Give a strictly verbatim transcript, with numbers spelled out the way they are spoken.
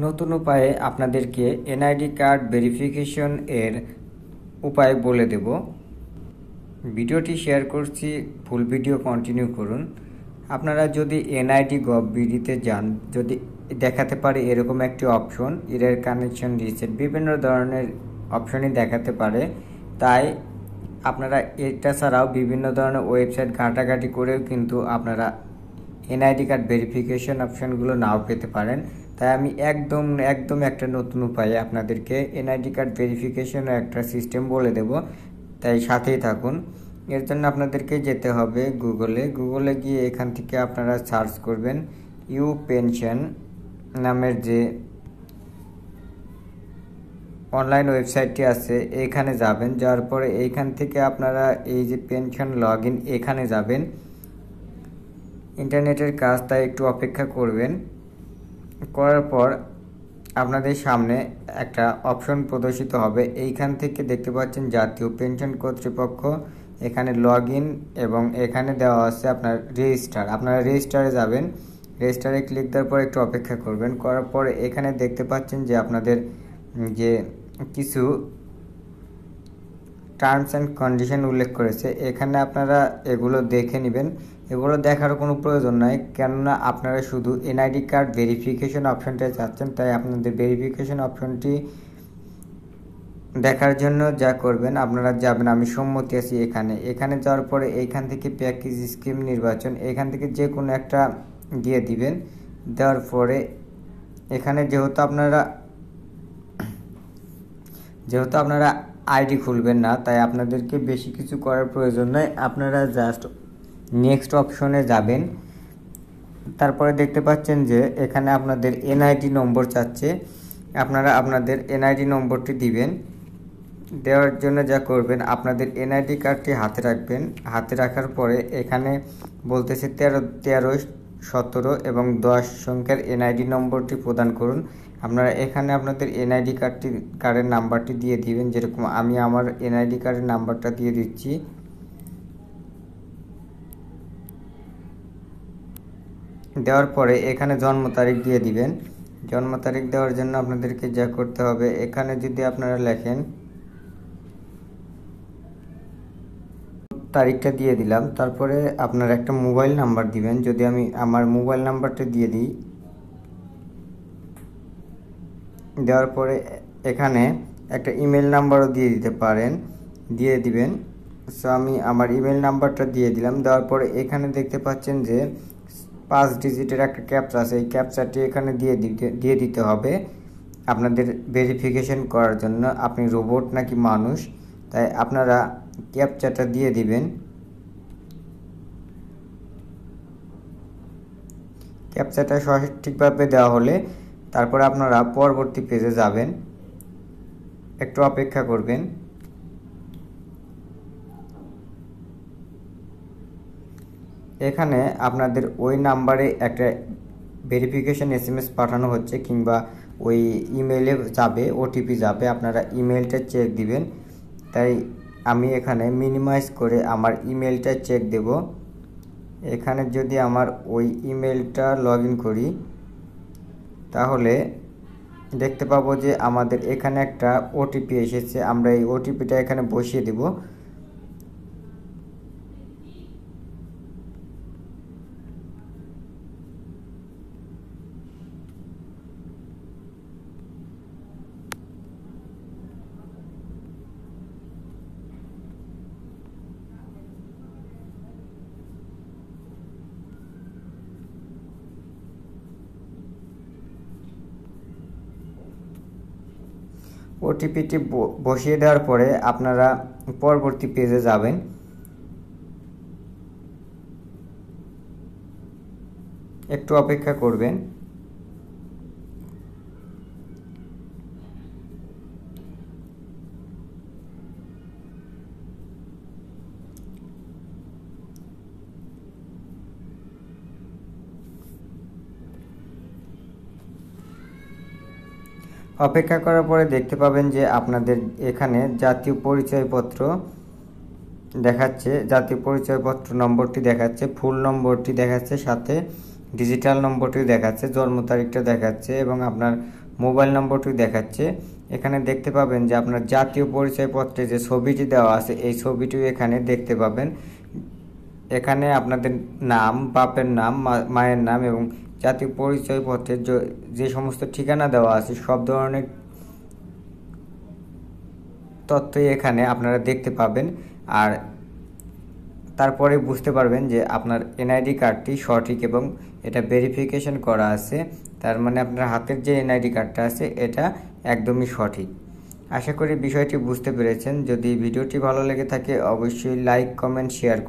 नतून उपाये आपनादेरके NID card verification एर उपाय बोले देब। भिडियोटी शेयर करछि, फुल भिडियो कन्टिन्यू करुन। आपनारा जदि एनआईडी गव बिडिते जान जदि देखाते पारे एरकम एकटी अपशन एरर कानेक्शन रिसेट विभिन्न धरनेर अपशनई देखाते पारे, ताई आपनारा एटा छाड़ाओ विभिन्न धरनेर वेबसाइट घाटाघाटी करेओ किन्तु आपनारा एनआईडी कार्ड भेरिफिकेशन अपशनगुलो नाओ पेते पारेन। তাই আমি একদম একদম একটা নতুন উপায়ে আপনাদেরকে এনআইডি কার্ড ভেরিফিকেশনের একটা সিস্টেম বলে দেব, তাই সাথেই থাকুন। এর জন্য আপনাদেরকে যেতে হবে গুগলে। গুগলে গিয়ে এখান থেকে আপনারা সার্চ করবেন ইউ পেনশন নামের যে অনলাইন ওয়েবসাইটটি আছে এখানে যাবেন। যাওয়ার পরে এইখান থেকে আপনারা এই যে পেনশন লগইন এখানে যাবেন। ইন্টারনেটের কাজ, তাই একটু অপেক্ষা করবেন। করার পর আপনাদের সামনে একটা অপশন প্রদর্শিত হবে। এইখান থেকে দেখতে পাচ্ছেন জাতীয় পেনশন কর্তৃপক্ষ, এখানে লগইন এবং এখানে দেওয়া আছে আপনার রেজিস্টার। আপনারা রেজিস্টারে যাবেন, রেজিস্টারে ক্লিক দেওয়ার পর একটু অপেক্ষা করবেন। করার পর এখানে দেখতে পাচ্ছেন যে আপনাদের যে কিছু টার্মস অ্যান্ড কন্ডিশন উল্লেখ করেছে, এখানে আপনারা এগুলো দেখে নেবেন। এগুলো দেখার কোনো প্রয়োজন নাই, কেননা আপনারা শুধু এনআইডি কার্ড ভেরিফিকেশন অপশনটা চাচ্ছেন। তাই আপনাদের ভেরিফিকেশন অপশনটি দেখার জন্য যা করবেন, আপনারা যাবেন আমি সম্মতি আছি এখানে। এখানে যাওয়ার পরে এইখান থেকে প্যাকেজ স্কিম নির্বাচন এখান থেকে যে কোনো একটা দিয়ে দিবেন। দেওয়ার পরে এখানে যেহেতু আপনারা যেহেতু আপনারা আইডি খুলবেন না, তাই আপনাদেরকে বেশি কিছু করার প্রয়োজন নয়। আপনারা জাস্ট নেক্সট অপশনে যাবেন। তারপরে দেখতে পাচ্ছেন যে এখানে আপনাদের এনআইডি নম্বর চাচ্ছে, আপনারা আপনাদের এনআইডি নম্বরটি দিবেন। দেওয়ার জন্য যা করবেন, আপনাদের এনআইডি কার্ডটি হাতে রাখবেন। হাতে রাখার পরে এখানে বলতেছে তেরো তেরো সতেরো এবং দশ সংখ্যার এনআইডি নম্বরটি প্রদান করুন। আপনারা এখানে আপনাদের এনআইডি কার্ডটি কার্ডের নাম্বারটি দিয়ে দিবেন, যেরকম আমি আমার এনআইডি কার্ডের নাম্বারটা দিয়ে দিচ্ছি। দেওয়ার পরে এখানে জন্ম তারিখ দিয়ে দিবেন। জন্ম তারিখ দেওয়ার জন্য আপনাদেরকে যা করতে হবে, এখানে যদি আপনারা লেখেন তারিখটা দিয়ে দিলাম। তারপরে আপনারা একটা মোবাইল নাম্বার দিবেন। যদি আমি আমার মোবাইল নাম্বারটা দিয়ে দিই, দেওয়ার পরে এখানে একটা ইমেল নাম্বারও দিয়ে দিতে পারেন, দিয়ে দিবেন। সো আমি আমার ইমেল নাম্বারটা দিয়ে দিলাম। দেওয়ার পরে এখানে দেখতে পাচ্ছেন যে পাঁচ ডিজিটের একটা ক্যাপচা আছে, এই ক্যাপচাটি এখানে দিয়ে দিতে দিয়ে দিতে হবে আপনাদের ভেরিফিকেশন করার জন্য। আপনি রোবট নাকি মানুষ, তাই আপনারা ক্যাপচাটা দিয়ে দিবেন। ক্যাপচাটা সঠিকভাবে দেওয়া হলে তারপরে আপনারা পরবর্তী পেজে যাবেন, একটু অপেক্ষা করবেন। এখানে আপনাদের ওই নাম্বারে একটা ভেরিফিকেশন এস এম এস পাঠানো হচ্ছে কিংবা ওই ইমেইলে যাবে, ওটিপি যাবে, আপনারা ইমেইলটা চেক দিবেন। তাই আমি এখানে মিনিমাইজ করে আমার ইমেইলটা চেক দেব। এখানে যদি আমার ওই ইমেইলটা লগ ইন করি, তাহলে দেখতে পাবো যে আমাদের এখানে একটা ওটিপি এসেছে। আমরা এই ওটিপিটা এখানে বসিয়ে দেব। ওটিপিটি বসিয়ে দেওয়ার পরে আপনারা পরবর্তী পেজে যাবেন। একটু অপেক্ষা করবেন। অপেক্ষা করার পরে দেখতে পাবেন যে আপনাদের এখানে জাতীয় পরিচয়পত্র দেখাচ্ছে, জাতীয় পরিচয়পত্র নম্বরটি দেখাচ্ছে, ফুল নম্বরটি দেখাচ্ছে, সাথে ডিজিটাল নম্বরটি দেখাচ্ছে, জন্ম তারিখটা দেখাচ্ছে এবং আপনার मोबाइल नम्बर देखाচ্ছে এখানে দেখতে পাবেন যে আপনার জাতীয় পরিচয়পত্রে যে ছবিটি দেওয়া আছে এই ছবিটিও এখানে দেখতে পাবেন। এখানে আপনাদের নাম, বাপের নাম, মায়ের নাম এবং জাতীয় পরিচয়পত্রে যে সমস্ত ঠিকানা দেওয়া আছে সব ধরনের তথ্যই এখানে আপনারা দেখতে পাবেন। আর তারপরে বুঝতে পারবেন যে আপনার এনআইডি কার্ডটি সঠিক এবং এটা ভেরিফিকেশন করা আছে, তার মানে আপনার হাতের যে এনআইডি কার্ডটা আছে এটা একদমই সঠিক। আশা করি বিষয়টি বুঝতে পেরেছেন। যদি ভিডিওটি ভালো লেগে থাকে অবশ্যই লাইক, কমেন্ট, শেয়ার